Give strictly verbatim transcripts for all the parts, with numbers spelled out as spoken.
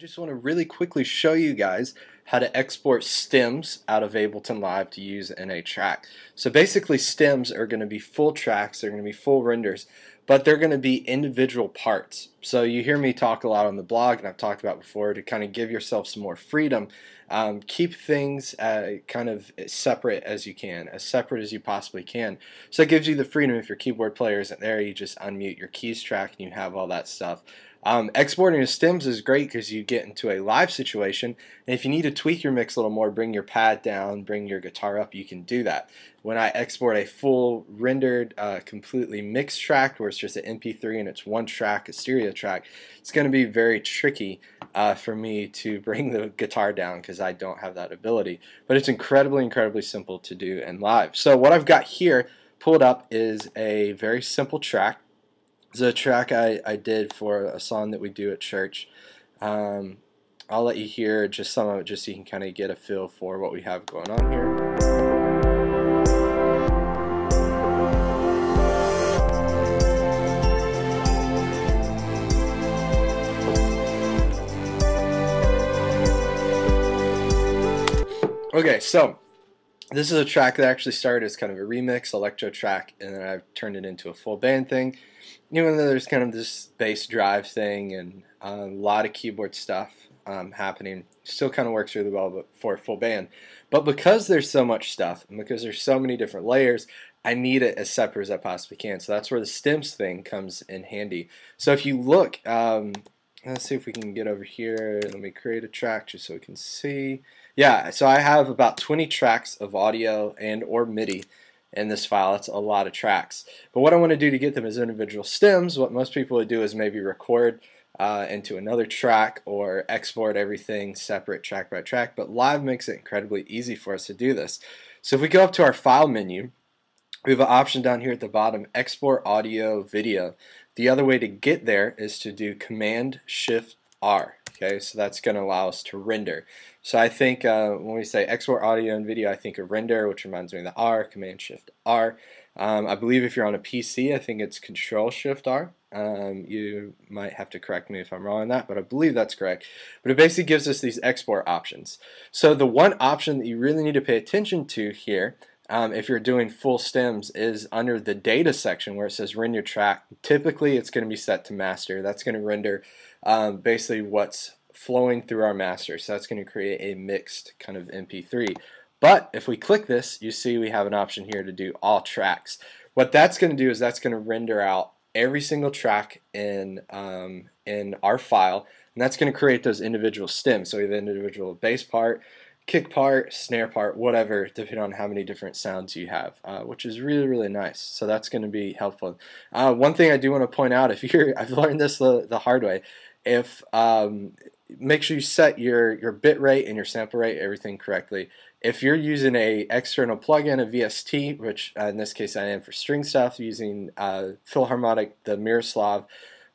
just want to really quickly show you guys how to export stems out of Ableton Live to use in a track. So basically stems are going to be full tracks, they're going to be full renders, but they're going to be individual parts. So you hear me talk a lot on the blog, and I've talked about before, to kind of give yourself some more freedom. Um, keep things uh, kind of separate as you can, as separate as you possibly can. So it gives you the freedom. If your keyboard player isn't there, you just unmute your keys track and you have all that stuff. Um, exporting to stems is great because you get into a live situation, and if you need to tweak your mix a little more, bring your pad down, bring your guitar up, you can do that. When I export a full rendered, uh, completely mixed track where it's just an M P three and it's one track, a stereo track, it's going to be very tricky uh, for me to bring the guitar down because I don't have that ability. But it's incredibly, incredibly simple to do in live. So what I've got here pulled up is a very simple track. It's a track I, I did for a song that we do at church. Um, I'll let you hear just some of it just so you can kind of get a feel for what we have going on here. Okay, so this is a track that actually started as kind of a remix, electro track, and then I've turned it into a full band thing. Even though there's kind of this bass drive thing and a lot of keyboard stuff um, happening, still kind of works really well but for a full band. But because there's so much stuff, and because there's so many different layers, I need it as separate as I possibly can. So that's where the stems thing comes in handy. So if you look, um, let's see if we can get over here. Let me create a track just so we can see. Yeah, so I have about twenty tracks of audio and or MIDI in this file. That's a lot of tracks. But what I want to do to get them as individual stems, what most people would do is maybe record uh, into another track or export everything separate track by track. But Live makes it incredibly easy for us to do this. So if we go up to our file menu, we have an option down here at the bottom, export audio video. The other way to get there is to do Command Shift R. Okay, so that's going to allow us to render. So I think uh, when we say export audio and video, I think of render, which reminds me of the R, Command Shift R. Um, I believe if you're on a P C, I think it's Control Shift R. Um, you might have to correct me if I'm wrong on that, but I believe that's correct. But it basically gives us these export options. So the one option that you really need to pay attention to here, Um, if you're doing full stems, is under the data section where it says render your track. Typically it's going to be set to master. That's going to render um, basically what's flowing through our master. So that's going to create a mixed kind of M P three. But if we click this, you see we have an option here to do all tracks. What that's going to do is that's going to render out every single track in, um, in our file, and that's going to create those individual stems. So we have individual bass part, kick part, snare part, whatever, depending on how many different sounds you have, uh, which is really, really nice. So that's going to be helpful. Uh, one thing I do want to point out, if you're, I've learned this the, the hard way, if um, make sure you set your, your bit rate and your sample rate, everything correctly. If you're using a external plugin, a V S T, which uh, in this case I am for string stuff, using uh, Philharmonic, the Miroslav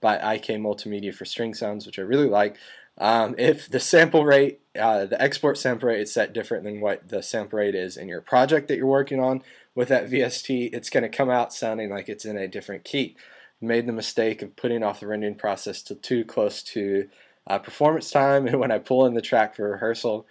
by I K Multimedia for string sounds, which I really like. Um, if the sample rate, uh, the export sample rate is set different than what the sample rate is in your project that you're working on with that V S T, it's going to come out sounding like it's in a different key. You made the mistake of putting off the rendering process to too close to uh, performance time, and when I pull in the track for rehearsal,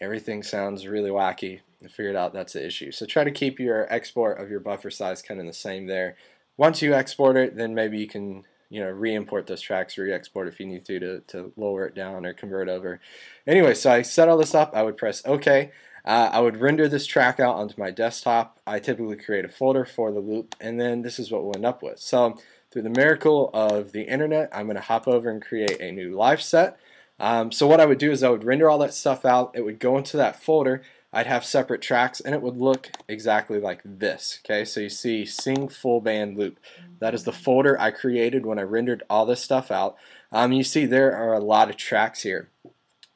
everything sounds really wacky. I figured out that's the issue. So try to keep your export of your buffer size kind of the same there. Once you export it, then maybe you can, you know, re-import those tracks, re-export if you need to, to to lower it down or convert over. Anyway, so I set all this up. I would press OK. Uh, I would render this track out onto my desktop. I typically create a folder for the loop, and then this is what we'll end up with. So through the miracle of the internet, I'm going to hop over and create a new live set. Um, so what I would do is I would render all that stuff out. It would go into that folder. I'd have separate tracks, and it would look exactly like this. Okay, so you see Sing Full Band Loop. That is the folder I created when I rendered all this stuff out. Um, you see there are a lot of tracks here.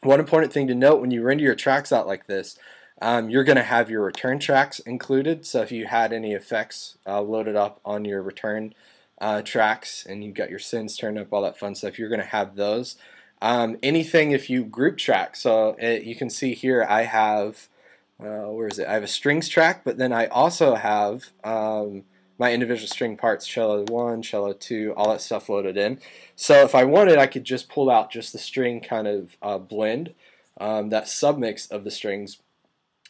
One important thing to note when you render your tracks out like this, um, you're going to have your return tracks included. So if you had any effects uh, loaded up on your return uh, tracks, and you've got your sins turned up, all that fun stuff, you're going to have those. Um, anything if you group track. So it, you can see here I have Uh, where is it? I have a strings track, but then I also have um, my individual string parts, cello one, cello two, all that stuff loaded in. So if I wanted, I could just pull out just the string kind of uh, blend, um, that submix of the strings,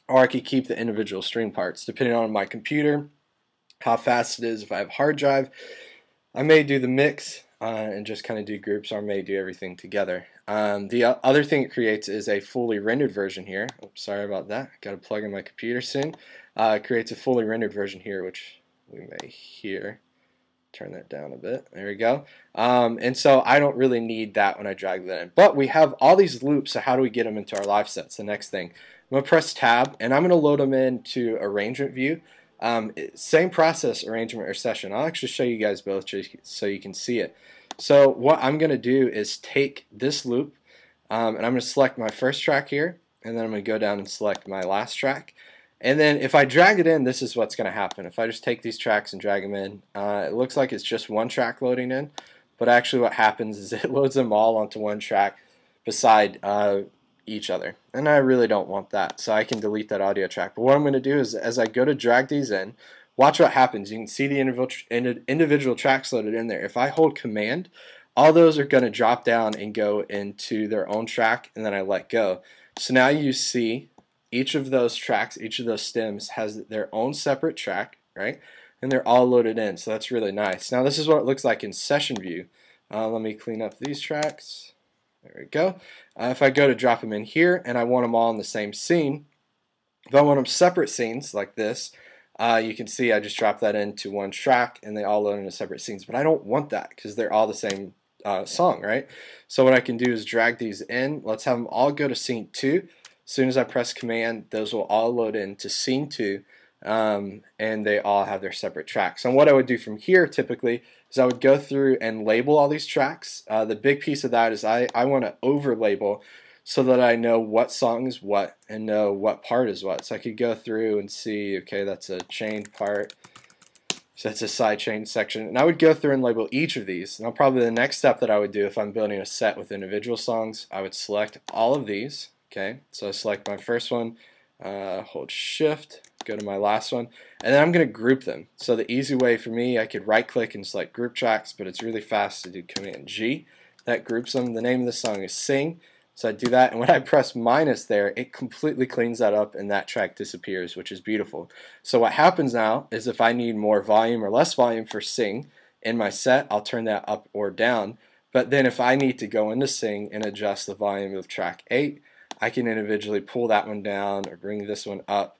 or I could keep the individual string parts, depending on my computer, how fast it is. If I have a hard drive, I may do the mix uh, and just kind of do groups, or I may do everything together. Um, the other thing it creates is a fully rendered version here. Oops, sorry about that. Got to plug in my computer soon. Uh, it creates a fully rendered version here, which we may hear. Turn that down a bit. There we go. Um, and so I don't really need that when I drag that in. But we have all these loops, so how do we get them into our live sets? The next thing. I'm going to press Tab, and I'm going to load them into Arrangement View. Um, same process, arrangement or session. I'll actually show you guys both so you can see it. So what I'm going to do is take this loop, um, and I'm going to select my first track here, and then I'm going to go down and select my last track. And then if I drag it in, this is what's going to happen. If I just take these tracks and drag them in, uh, it looks like it's just one track loading in, but actually what happens is it loads them all onto one track beside uh, each other. And I really don't want that, so I can delete that audio track. But what I'm going to do is, as I go to drag these in, watch what happens. You can see the individual tracks loaded in there. If I hold Command, all those are going to drop down and go into their own track, and then I let go. So now you see each of those tracks, each of those stems has their own separate track, right? And they're all loaded in, so that's really nice. Now this is what it looks like in Session View. Uh, let me clean up these tracks. There we go. Uh, if I go to drop them in here, and I want them all in the same scene, if I want them separate scenes like this, uh, you can see I just drop that into one track, and they all load into separate scenes. But I don't want that because they're all the same uh, song, right? So what I can do is drag these in. Let's have them all go to scene two. As soon as I press Command, those will all load into scene two, um, and they all have their separate tracks. And what I would do from here typically is I would go through and label all these tracks. Uh, the big piece of that is I, I want to over label so that I know what song is what and know what part is what. So I could go through and see, okay, that's a chained part, so that's a sidechain section. And I would go through and label each of these. Now probably the next step that I would do if I'm building a set with individual songs, I would select all of these. Okay, so I select my first one, uh, hold Shift, go to my last one, and then I'm going to group them. So the easy way for me, I could right click and select group tracks, but it's really fast to do Command G. That groups them. The name of the song is Sing, so I do that, and when I press minus there, it completely cleans that up and that track disappears, which is beautiful. So what happens now is if I need more volume or less volume for Sing in my set, I'll turn that up or down, but then if I need to go into Sing and adjust the volume of track eight, I can individually pull that one down or bring this one up,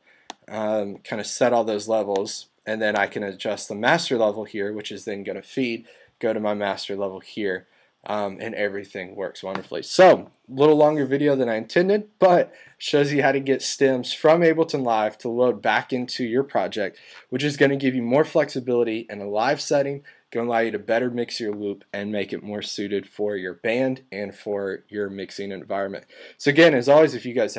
um, kind of set all those levels, and then I can adjust the master level here, which is then going to feed, go to my master level here, um, and everything works wonderfully. So, a little longer video than I intended, but shows you how to get stems from Ableton Live to load back into your project, which is going to give you more flexibility in a live setting, going to allow you to better mix your loop and make it more suited for your band and for your mixing environment. So again, as always, if you guys have